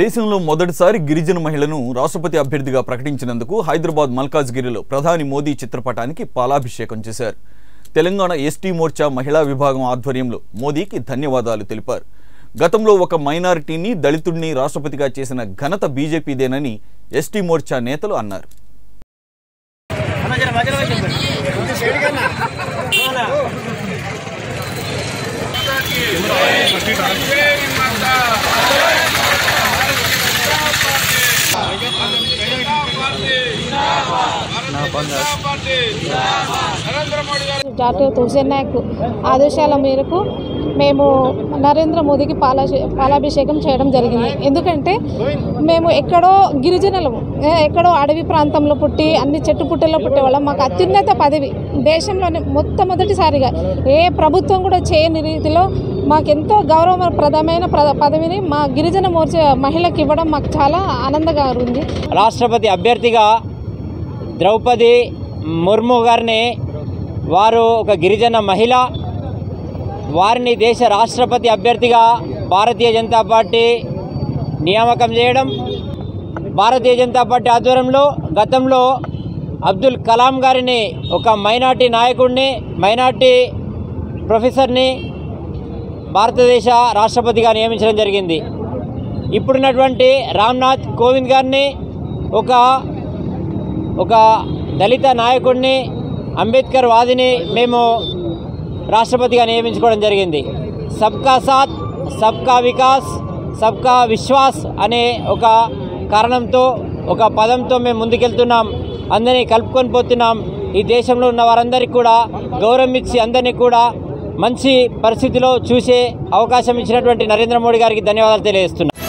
దేశంలో మొదటిసారి గిరిజన మహిళను రాష్ట్రపతి అభ్యర్థిగా ప్రకటించినందుకు హైదరాబాద్ మల్కాజ్గిరిలో ప్రధాని మోదీ చిత్రపటానికి పాలాభిషేకం చేశారు. తెలంగాణ ఎస్టీ మోర్చా మహిళా విభాగం ఆధ్వర్యంలో మోదీకి ధన్యవాదాలు తెలిపారు. గతంలో ఒక మైనారిటీని దళితుడిని రాష్ట్రపతిగా చేసిన ఘనత బీజేపీదేనని ఎస్టీ మోర్చా నేతలు అన్నారు. డాక్టర్ హుసేన్ నాయక్ ఆదేశాల మేరకు మేము నరేంద్ర మోదీకి పాలాభిషేకం చేయడం జరిగింది. ఎందుకంటే మేము ఎక్కడో గిరిజనులము, ఎక్కడో అడవి ప్రాంతంలో పుట్టి అన్ని చెట్టు పుట్టల్లో పుట్టేవాళ్ళం. మాకు అత్యున్నత పదవి దేశంలోనే మొట్టమొదటిసారిగా ఏ ప్రభుత్వం కూడా చేయని రీతిలో మాకెంతో గౌరవప్రదమైన పదవిని మా గిరిజన మోర్చా మహిళకి ఇవ్వడం మాకు చాలా ఆనందంగా ఉంది. రాష్ట్రపతి అభ్యర్థిగా ద్రౌపది ముర్మూ గారిని, వారు ఒక గిరిజన మహిళ, వారిని దేశ రాష్ట్రపతి అభ్యర్థిగా భారతీయ జనతా పార్టీ నియామకం చేయడం, భారతీయ జనతా పార్టీ ఆధ్వర్యంలో గతంలో అబ్దుల్ కలాం గారిని, ఒక మైనార్టీ నాయకుడిని, మైనార్టీ ప్రొఫెసర్ని భారతదేశ రాష్ట్రపతిగా నియమించడం జరిగింది. ఇప్పుడున్నటువంటి రామ్నాథ్ కోవింద్ గారిని, ఒక దళిత నాయకుడిని, అంబేద్కర్ వాదిని మేము రాష్ట్రపతిగా నియమించుకోవడం జరిగింది. సబ్కా సాత్, సబ్కా వికాస్, సబ్కా విశ్వాస్ అనే ఒక కారణంతో, ఒక పదంతో మేము ముందుకెళ్తున్నాం. అందరినీ కలుపుకొని పోతున్నాం. ఈ దేశంలో ఉన్న వారందరికీ కూడా గౌరవం ఇచ్చి అందరినీ కూడా మంచి పరిస్థితిలో చూసే అవకాశం ఇచ్చినటువంటి నరేంద్ర మోడీ గారికి ధన్యవాదాలు తెలియజేస్తున్నాం.